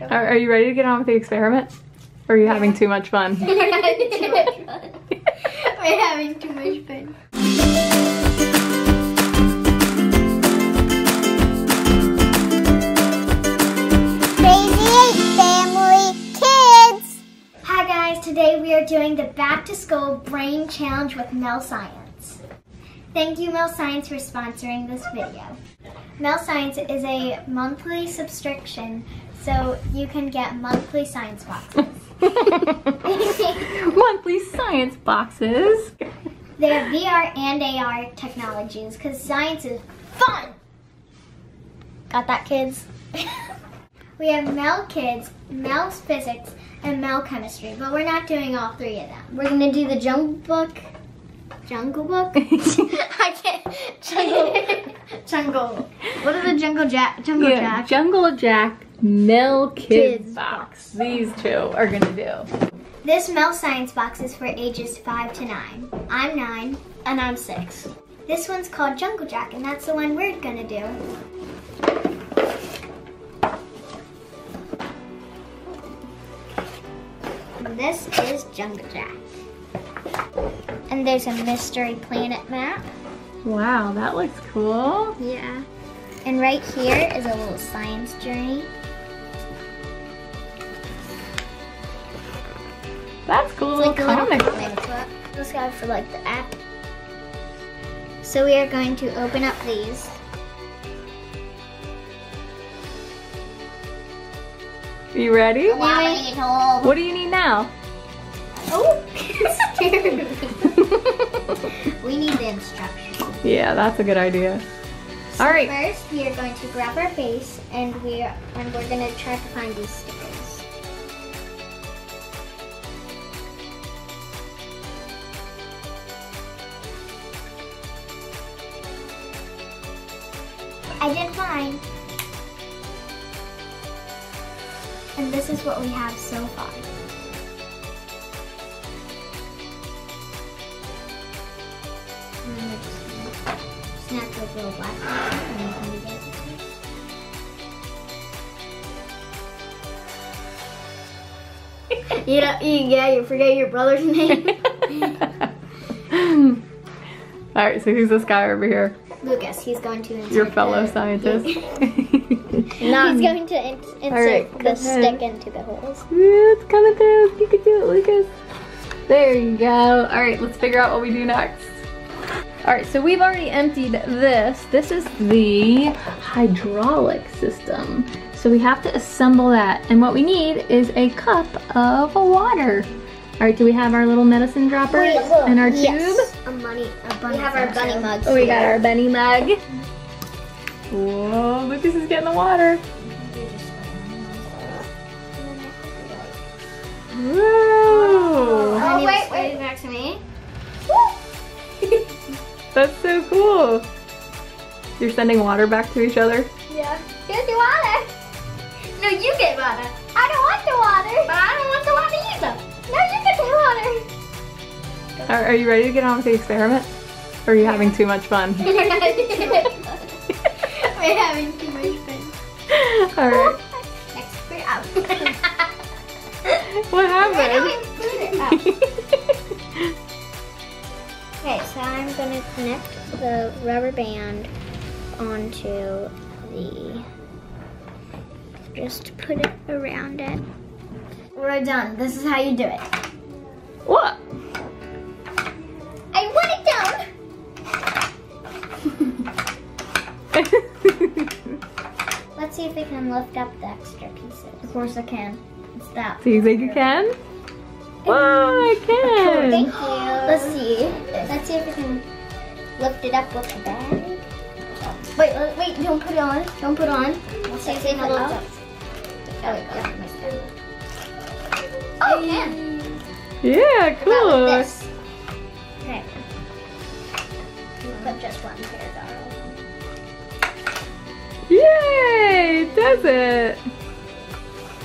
Are you ready to get on with the experiment? Or are you having too much fun? I'm having too much fun. We're having too much fun. Crazy 8 Family Kids! Hi guys, today we are doing the Back to School Brain Challenge with Mel Science. Thank you, Mel Science, for sponsoring this video. Mel Science is a monthly subscription, so you can get monthly science boxes. Monthly science boxes. They have VR and AR technologies because science is fun. Got that, kids? We have Mel Kids, Mel's Physics, and Mel Chemistry, but we're not doing all three of them. We're gonna do the Jungle Book. Jungle Book? I can't. Jungle. What are the Jungle Jack? Jungle Jack. Mel Kids box. These two are gonna do. This Mel Science box is for ages 5 to 9. I'm 9 and I'm 6. This one's called Jungle Jack, and that's the one we're gonna do. And this is Jungle Jack. And there's a mystery planet map. Wow, that looks cool. Yeah. And right here is a little science journey. That's cool. It's like a comic book. Let's go for like the app. So we are going to open up these. You ready? What do you need now? Oh, it scared me. We need the instructions. Yeah, that's a good idea. So all right. First, we are going to grab our base, and we're going to try to find these stickers. I did mine. And this is what we have so far. Snap those little black ones and then come together. You forget your brother's name. All right, so who's this guy over here? Lucas. He's going to insert your fellow scientist. He's going to insert the stick into the holes. It's coming through. You can do it, Lucas. There you go. All right, let's figure out what we do next. All right, so we've already emptied this. This is the hydraulic system. So we have to assemble that. And what we need is a cup of water. All right, do we have our little medicine dropper and our tube? We have our bunny mug. Oh, we got our bunny mug. Whoa, Lucas is getting the water. Whoa. Oh, wait, back to me. That's so cool. You're sending water back to each other? Yeah. Here's your water. No, you get water. I don't want the water. But I don't want the water either. No, you get the water. Are you ready to get on with the experiment? Or are you having too much fun? We're having too much fun. We're having too much fun. All right. Next, we're out. What happened? Okay, so I'm gonna connect the rubber band onto the, just put it around it. We're done, this is how you do it. What? I want it down! Let's see if we can lift up the extra pieces. Of course I can, it's that. Do you think you can? Oh, I can! Thank you. Let's see. Let's see if we can lift it up with the bag. Wait, don't put it on. Don't put it on. Let's see if it lifts up. There we go. Oh, you can. Yeah, cool. This. Okay. Put just one here, darling. Yay! It does it!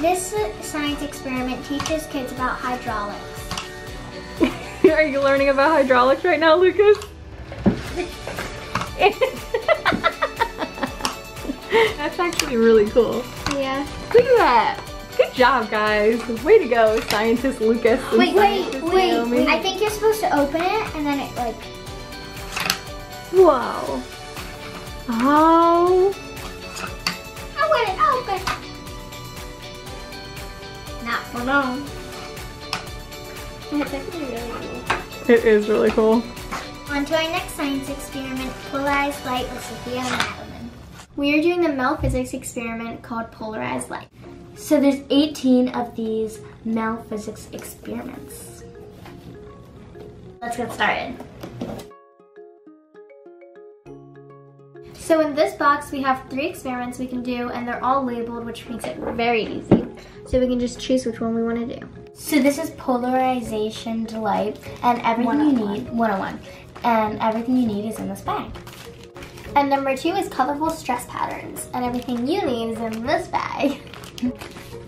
This science experiment teaches kids about hydraulics. Are you learning about hydraulics right now, Lucas? That's actually really cool. Yeah. Look at that. Good job, guys. Way to go, scientist Lucas. Wait, wait, wait. I think you're supposed to open it and then it like... Whoa. Oh. I want it open. Not for long. It's actually really cool. It is really cool. On to our next science experiment, Polarized Light with Sophia Madeline. We are doing a Mel Physics experiment called Polarized Light. So there's 18 of these Mel Physics experiments. Let's get started. So in this box, we have 3 experiments we can do, and they're all labeled, which makes it very easy. So we can just choose which one we want to do. So this is polarization light, and everything you need, 101. And everything you need is in this bag. And number 2 is colorful stress patterns, and everything you need is in this bag.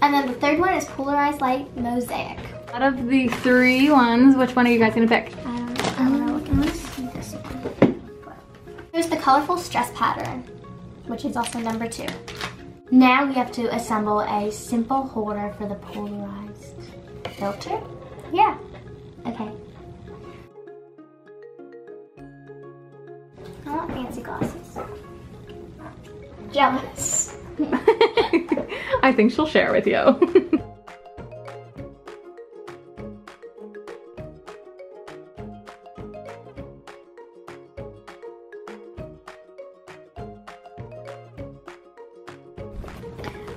And then the 3rd one is polarized light mosaic. Out of the 3 ones, which one are you guys gonna pick? I don't know. Let's see this one. Here's the colorful stress pattern, which is also number 2. Now we have to assemble a simple holder for the polarized filter. Yeah. Okay. I want fancy glasses. Jealous. I think she'll share with you. Alright,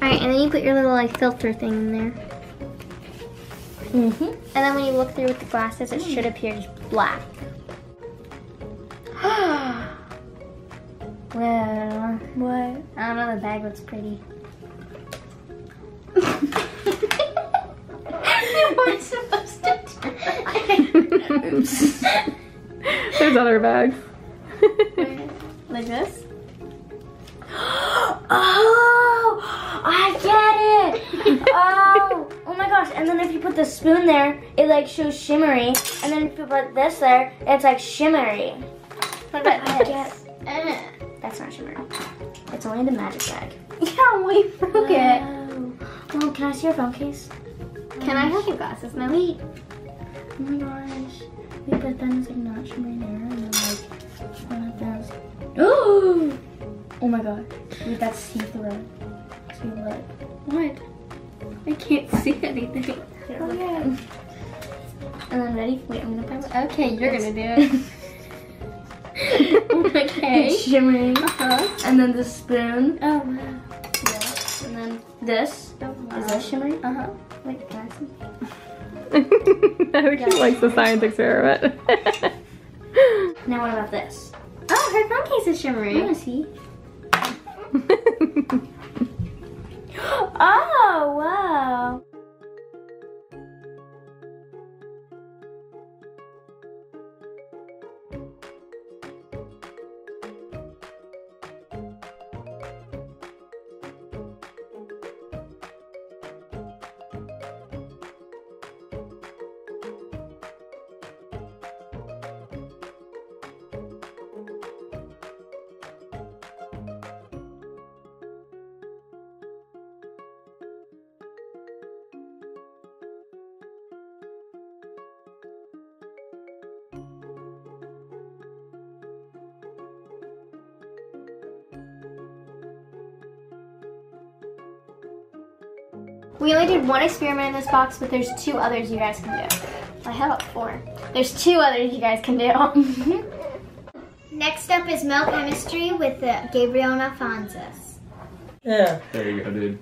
and then you put your little like filter thing in there. Mm-hmm. And then when you look through with the glasses, it should appear just black. Well, what? I don't know, the bag looks pretty. You weren't supposed to do that. There's other bags. Like this? Oh, I get it. Oh my gosh. And then if you put the spoon there, it like shows shimmery. And then if you put this there, it's like shimmery. What about this? That's not shimmery. It's only the magic bag. Yeah, we broke it. Oh, can I see your phone case? Can I have your glasses now? Wait. Oh my gosh. Wait, but then it's like not shimmery there, and then like one of those. Ooh. Oh my god. Wait, that's see-through. See-through. What? I can't see anything. Oh yeah. And then ready? Wait, I'm gonna put it. Okay, you're gonna do it. Okay. It's shimmering. And then the spoon. Oh wow. Yeah. And then this. Oh, wow. Is that shimmering? Uh-huh. Like glasses. I hope she likes the science experiment. Now what about this? Oh, her phone case is shimmering. I wanna see. Oh, wow. We only did one experiment in this box, but there's 2 others you guys can do. I have 4. There's 2 others you guys can do. Next up is Mel Chemistry with Gabriel and Alphonsus. Yeah. There you go, dude.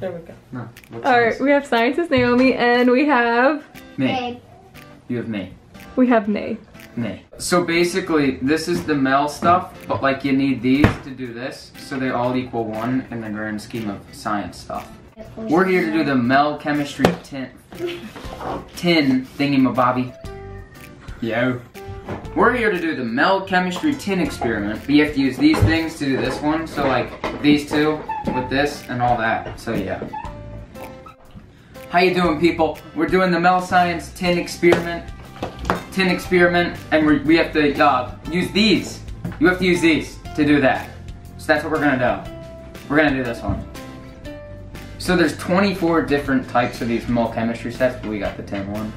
There we go. No, Alright, we have scientist Naomi and we have... Nay. You have Nay. We have Nay. Nay. So basically, this is the Mel stuff, but like you need these to do this, so they all equal 1 in the grand scheme of science stuff. We're here to do the Mel Chemistry tin thingamabobby. Yo. We're here to do the Mel Chemistry tin experiment, but you have to use these things to do this one. So like these 2 with this and all that. So yeah. How you doing, people? We're doing the Mel Science tin experiment, and we have to use these. You have to use these to do that. So that's what we're gonna do. We're gonna do this one. So there's 24 different types of these mole chemistry sets, but we got the 10th one.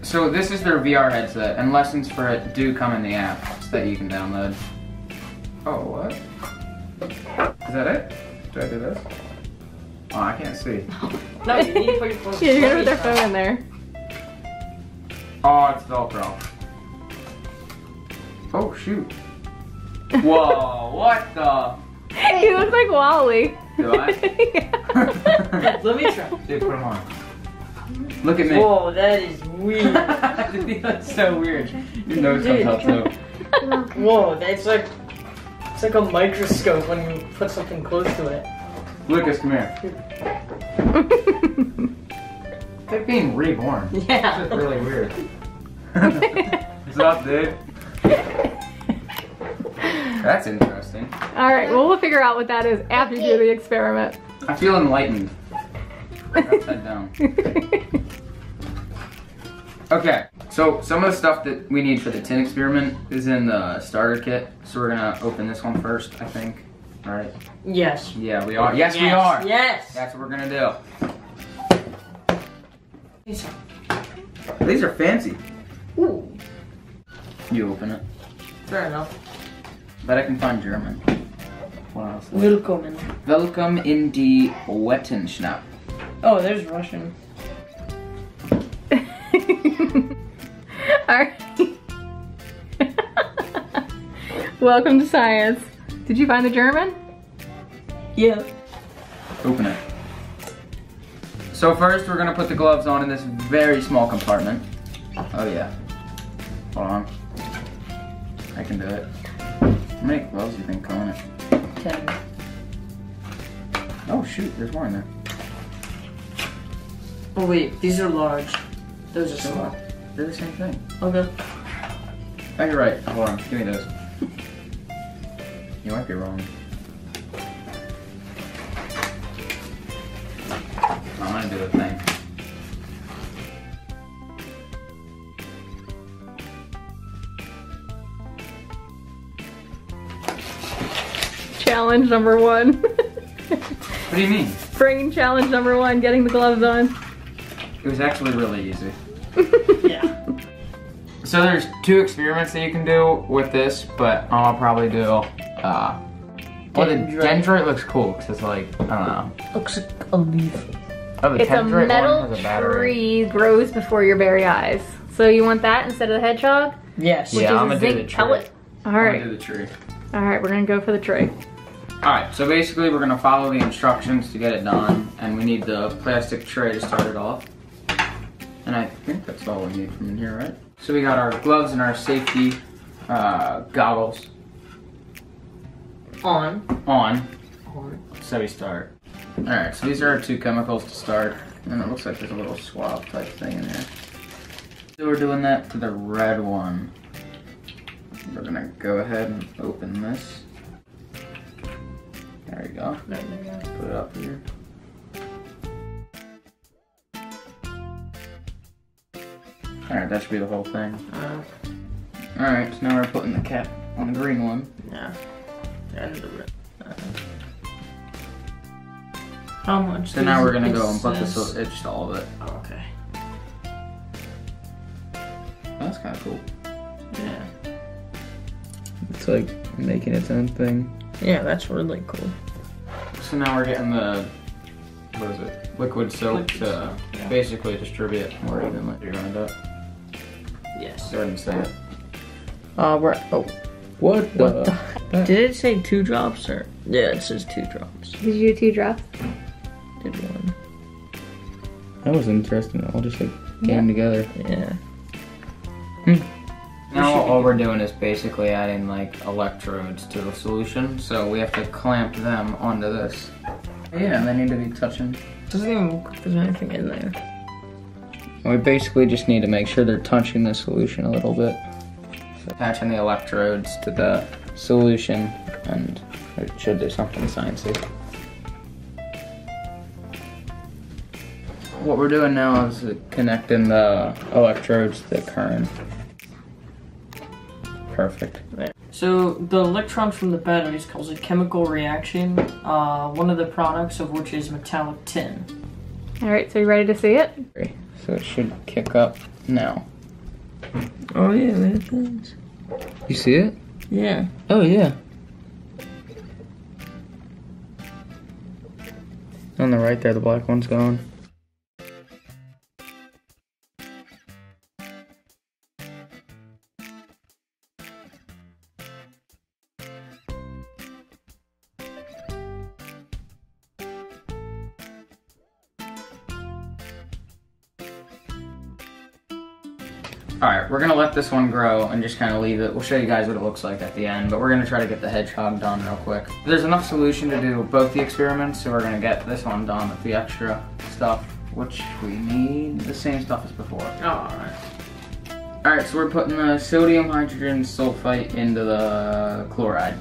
So this is their VR headset, and lessons for it do come in the app so that you can download. Oh, what? Is that it? Do I do this? Oh, I can't see. No, you need to put your phone. Yeah, you're gonna put their phone in there. Oh, it's Velcro. Oh, shoot. Whoa, what the? You look like Wally. Do I? Yeah. Let me try. Dude, put them on. Look at me. Whoa, that is weird. That's so weird. Your nose comes out too. Whoa, that's like, it's like a microscope when you put something close to it. Lucas, come here. It's like being reborn. Yeah. This is really weird. What's up, dude? That's interesting. Alright, well, we'll figure out what that is after you do the experiment. I feel enlightened. Upside down. Okay, so some of the stuff that we need for the tin experiment is in the starter kit. So we're gonna open this one first, I think. Alright? Yes. Yeah, we are. Yes, we are. Yes! That's what we're gonna do. These are fancy. Ooh. You open it. Fair enough. But I can find German. What else? Willkommen. Welcome in die Wettenschnapp. Oh, there's Russian. Alright. Welcome to science. Did you find the German? Yeah. Open it. So first we're gonna put the gloves on in this very small compartment. Oh yeah. Hold on. I can do it. How many gloves do you think come in it? 10. Oh shoot, there's more in there. Oh wait, these are large. Those are small. They're the same thing. Okay. Oh, you're right. Hold on, give me those. You might be wrong. I'm gonna do a thing. Challenge number one. What do you mean? Brain challenge number one, getting the gloves on. It was actually really easy. Yeah. So there's 2 experiments that you can do with this, but I'll probably do, well, the dendrite looks cool, because it's like, I don't know. Looks like a leaf. Oh, the it's a metal one has a battery. Tree grows before your very eyes. So you want that instead of the hedgehog? Yes. Yeah, I'm gonna do the tree. Pellet. All right. I'm gonna do the tree. All right, we're gonna go for the tree. All right, so basically we're gonna follow the instructions to get it done, and we need the plastic tray to start it off. And I think that's all we need from in here, right? So we got our gloves and our safety goggles. On. So we start. All right, so these are our 2 chemicals to start, and it looks like there's a little swab type thing in there. So we're doing that to the red one. We're gonna go ahead and open this. There you go. There you go. Put it up here. Alright, that should be the whole thing. Alright, so now we're putting the cap on the green one. Yeah. And the red. How much? So now we're gonna go and put this little edge to all of it. Oh, okay. That's kinda cool. Yeah. It's like making its own thing. Yeah, that's really cool. So now we're getting the, what is it, liquid soap to basically distribute it more evenly. You're gonna do it? Yes. Go ahead and say it. We're, oh. What the? Did it say 2 drops or? Yeah, it says 2 drops. Did you do 2 drops? Did 1. That was interesting. All just like came together. Yeah. Now all we're doing is basically adding like electrodes to the solution, so we have to clamp them onto this. Yeah, and they need to be touching. Doesn't even look like there's anything in there. We basically just need to make sure they're touching the solution a little bit. So attaching the electrodes to the solution, and it should do something sciencey. What we're doing now is connecting the electrodes to the current. Perfect. So the electrons from the batteries cause a chemical reaction, one of the products of which is metallic tin. Alright, so you ready to see it? So it should kick up now. Oh yeah, it happens. You see it? Yeah. Oh yeah. On the right there, the black one's gone. Alright, we're gonna let this one grow and just kind of leave it. We'll show you guys what it looks like at the end, but we're gonna try to get the hedgehog done real quick. There's enough solution to do both the experiments, so we're gonna get this one done with the extra stuff, which we need the same stuff as before. Alright. Alright, so we're putting the sodium hydrogen sulfite into the chloride.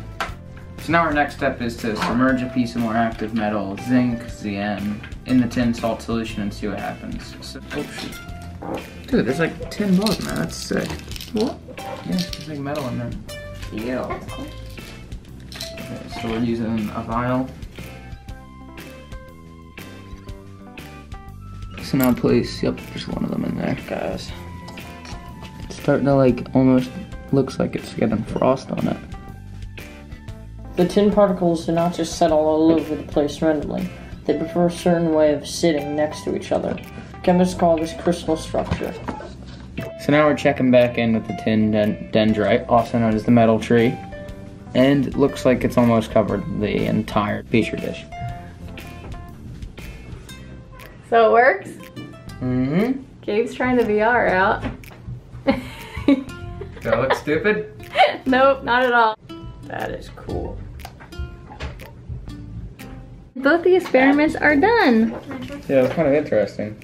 So now our next step is to submerge a piece of more active metal, zinc, Zn, in the tin salt solution and see what happens. So, oh shoot. Dude, there's like 10 bugs now, that's sick. What? Yeah, there's like metal in there. Ew. That's cool. Okay, so we're using a vial. So now place, yep, there's one of them in there, guys. It's starting to like, almost looks like it's getting frost on it. The tin particles do not just settle all over the place randomly. They prefer a certain way of sitting next to each other. Chemists call this crystal structure. So now we're checking back in with the tin dendrite, also known as the metal tree, and it looks like it's almost covered the entire petri dish. So it works? Mm-hmm. Gabe's trying the VR out. Do I look stupid? Nope, not at all. That is cool. Both the experiments are done. Yeah, it's kind of interesting.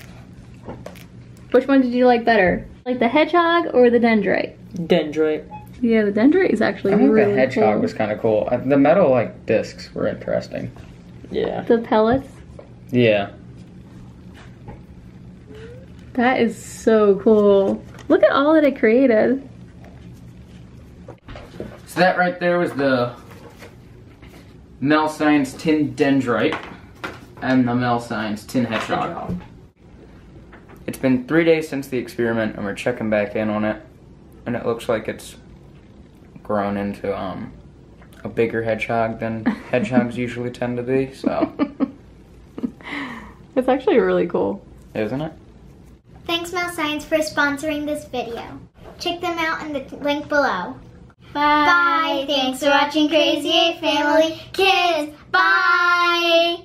Which one did you like better? Like the hedgehog or the dendrite? Dendrite. Yeah, the dendrite is actually really cool. I think the hedgehog was kind of cool. The metal like discs were interesting. Yeah. The pellets? Yeah. That is so cool. Look at all that it created. So that right there was the Mel Science tin dendrite and the Mel Science tin hedgehog. It's been 3 days since the experiment and we're checking back in on it, and it looks like it's grown into a bigger hedgehog than hedgehogs usually tend to be, so. It's actually really cool. Isn't it? Thanks Mel Science for sponsoring this video. Check them out in the link below. Bye! Bye. Thanks for watching Crazy 8 Family Kids! Bye!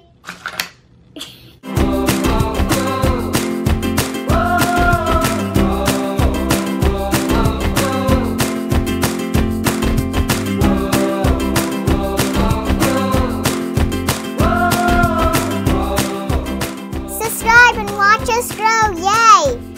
Subscribe and watch us grow, yay!